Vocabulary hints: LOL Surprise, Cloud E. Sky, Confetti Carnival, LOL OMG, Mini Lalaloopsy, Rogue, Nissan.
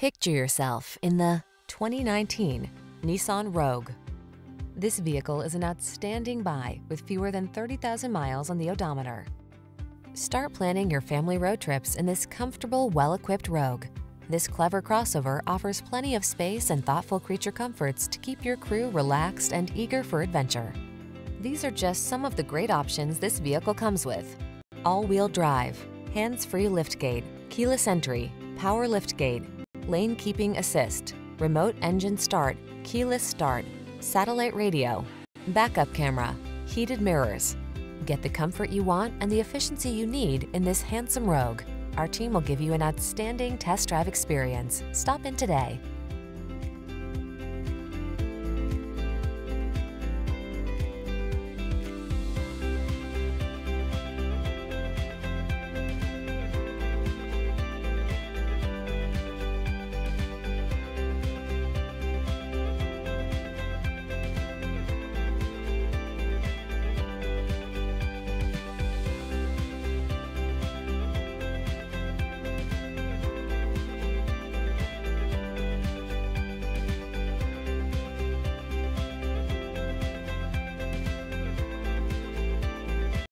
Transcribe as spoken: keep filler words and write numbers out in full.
Picture yourself in the twenty nineteen Nissan Rogue. This vehicle is an outstanding buy with fewer than thirty thousand miles on the odometer. Start planning your family road trips in this comfortable, well-equipped Rogue. This clever crossover offers plenty of space and thoughtful creature comforts to keep your crew relaxed and eager for adventure. These are just some of the great options this vehicle comes with: all-wheel drive, hands-free liftgate, keyless entry, power liftgate, lane keeping assist, remote engine start, keyless start, satellite radio, backup camera, heated mirrors. Get the comfort you want and the efficiency you need in this handsome Rogue. Our team will give you an outstanding test drive experience. Stop in today.